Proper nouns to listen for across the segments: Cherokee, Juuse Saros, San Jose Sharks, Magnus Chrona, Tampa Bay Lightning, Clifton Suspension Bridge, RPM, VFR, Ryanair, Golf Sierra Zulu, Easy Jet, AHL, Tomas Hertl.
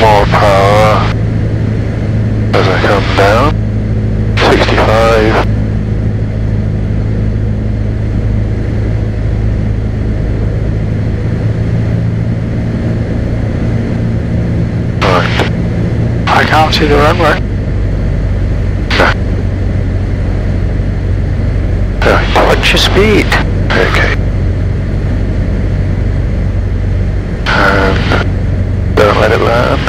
more power as I come down. 65. Right. I can't see the runway. No. What's your speed? Okay. Let it land.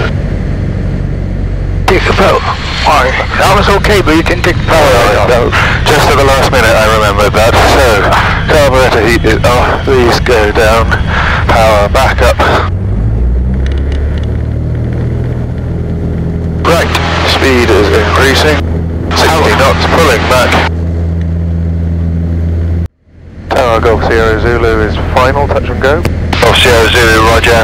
Take the power. Alright, that was okay, but you can take the power off. Just at the last minute I remembered that. So, carburetor heat is off, these go down, power back up. Right, speed is increasing. 60 knots pulling back. Tower Golf Sierra Zulu is final, touch and go. Golf Sierra Zulu, roger,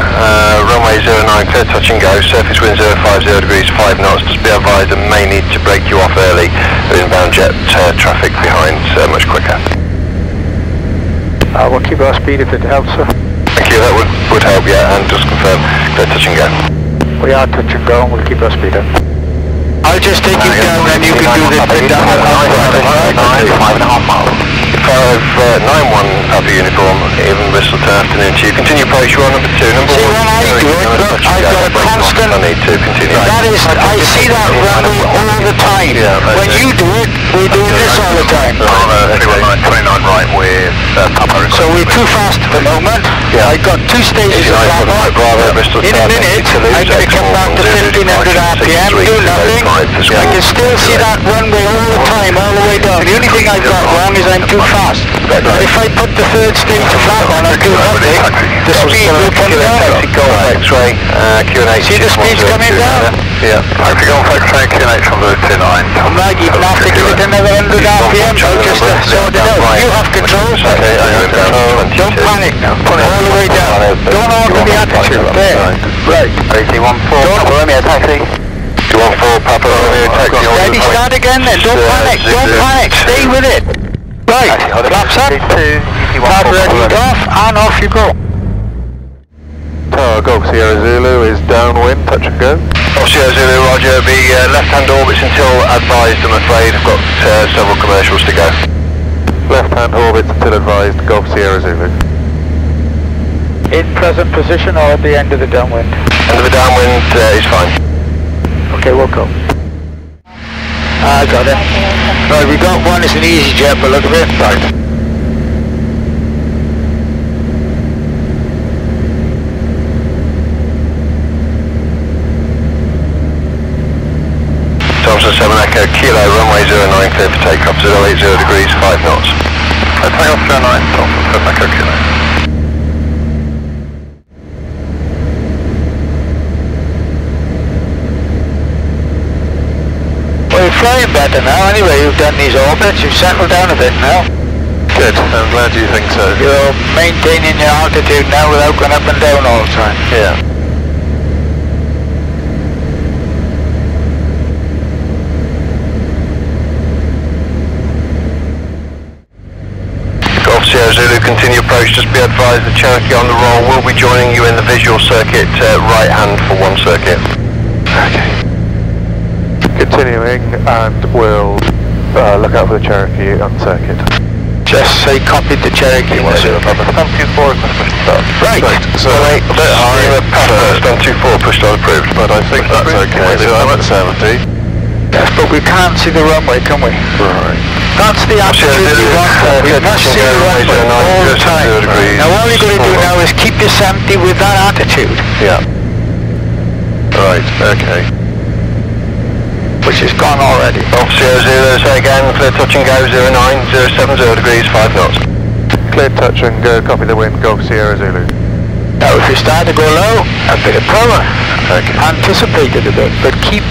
runway 09 clear, touch and go, surface wind 050 degrees, 5 knots, just be advised I may need to break you off early, there is inbound jet traffic behind, much quicker. We'll keep our speed if it helps, sir. Thank you, that would help, yeah, and just confirm, clear, touch and go. We are touch and go, and we'll keep our speed up. I'll just take you down and you can do this bit down at 5.5 miles. 591 Alpha Uniform, even whistle to afternoon 2. Continue approach you are number 2. Number 1, I've got a constant. I need to continue. That is, I see that running all the time. When you do it, we're doing this all the time. 31929 right with Papa. So we're too fast at the moment. I've got 2 stages of Bravo. In a minute, I'm going to come back to 1500 RPM, do nothing. I can still see that runway all the time, all the way down. The only thing I've got wrong is I'm too fast. If I put the 3rd stage to flat on, I'll do nothing. The speed will come down. See the speed's coming down? Yeah. I've gone for Q&A from the 29. I'm glad you can have to give it another 100 RPM, just to sort it out. You have control, sir. Don't panic. Put it all the way down. Don't alter the attitude. There. Right. 314, taxi. 214 Papa Romeo, taxi order. Ready, start again then, don't panic, don't panic, stay with it. Right, flaps up, carburetor off, and off you go. Tower Golf Sierra Zulu is downwind, touch and go. Golf Sierra Zulu, roger, the left-hand orbits until advised, I'm afraid. I've got several commercials to go. Left-hand orbits until advised, Golf Sierra Zulu. In present position or at the end of the downwind? End of the downwind is fine. Okay, we'll go. I got it. Right, we got one, it's an Easy Jet, but look at it. Right. Thompson 7 Echo, Kilo, runway 09, clear for takeoff, 080 degrees, 5 knots. Takeoff 09, Thompson 7 Echo, Kilo. Flying better now, anyway, you've done these orbits, you've settled down a bit now. Good, I'm glad you think so. You're maintaining your altitude now without going up and down all the time. Yeah. Golf Sierra Zulu, continue approach, just be advised the Cherokee on the roll will be joining you in the visual circuit, right hand for 1 circuit. Okay. Continuing, and we'll look out for the Cherokee on circuit. Just say copy to Cherokee. Right. So I'm 24 pushed on approved, but I think that's okay. So I'm at 70. Yes, but we can't see the runway, can we? Right. That's the attitude we want. We must see the runway all the time. Now all you're going to do now is keep your 70 with that attitude. Yeah. Right. Okay. Which is gone already. Golf Sierra Zulu, say again, clear touch and go, 09, 070 degrees, 5 knots. Clear touch and go, copy the wind, Golf Sierra Zulu. Now if you start to go low, a bit of power. Okay. Anticipate it a bit, but keep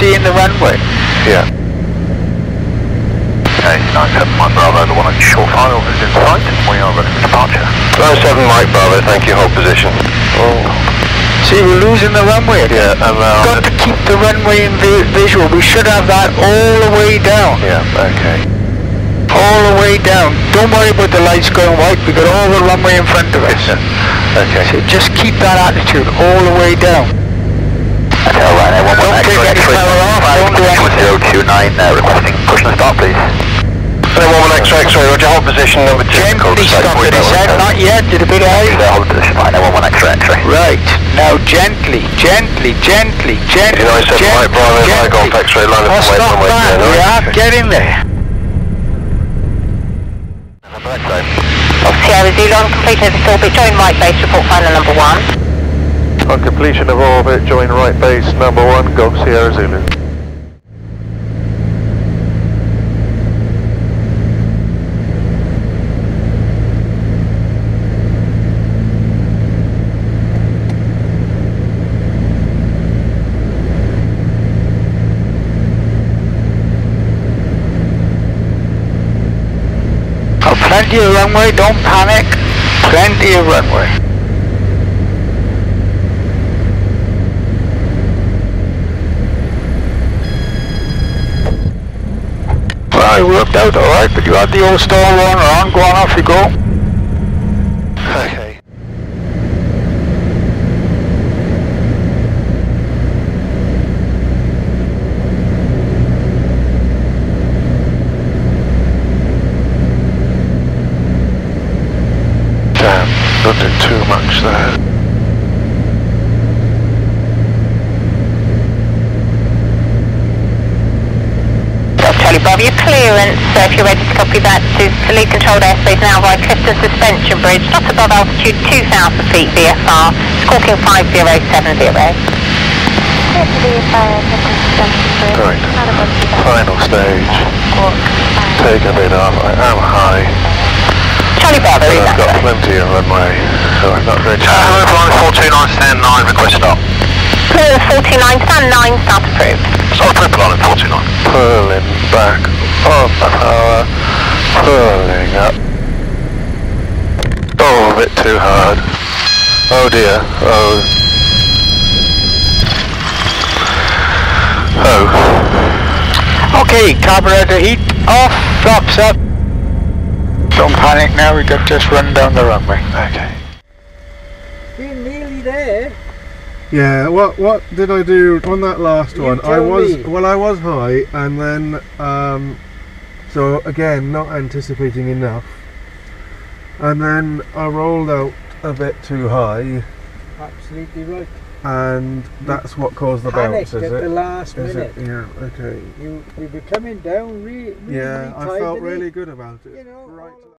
seeing the runway. Yeah. Okay, 971 Bravo, the 1 on short final is in sight, we are ready for departure. 97 Mike Bravo, thank you, hold position. Oh. See, we're losing the runway. Yeah, got to keep the runway in visual. We should have that all the way down. Yeah, okay. All the way down. Don't worry about the lights going white. We got all the runway in front of us. Okay. So just keep that attitude all the way down. Hotel Ryanair 11X-ray 1029, requesting push and start please. Hotel 11X-ray, roger, hold position number 2. Jim, please stop at his head, not yet, did a bit early. Hold position, Ryanair 11X-ray. Right, now gently. United 7 right, Bravo, line Golf X-ray, line up away from where you are. We are getting there. Number X-ray. Golf Sierra Zulu on completion of the orbit, join right base, report final number 1. On completion of orbit, join right base number 1, Golf Sierra Zulu. Oh, plenty of runway, don't panic, plenty of runway. It worked out alright, but you had the old star one around, go on, off you go. Okay. Damn, not doing too much there. Above your clearance, so if you're ready to copy that to fully controlled airspace now via Clifton Suspension Bridge, not above altitude 2,000 feet VFR, squawking 5070. Right, final stage, take a bit off, I am high. Charlie Bravo, is that I've got plenty of runway, so I'm not very challenged. Hello, 429 stand 9, request stop. Clear 49, stand 9, start approved. Start approved, Pilot 49. Purling back on the power, purling up. Oh, a bit too hard. Oh dear, oh. Oh. Okay, carburetor heat off, drops up. Don't panic now, we could just run down the runway. Okay. We're nearly there. Yeah, what did I do on that last one? I was high, and then so again not anticipating enough, and then I rolled out a bit too high. Absolutely right. And that's what caused the bounce, is it? At the last minute. Yeah. Okay. We were coming down really tight. Yeah, I felt really good about it. You know, right.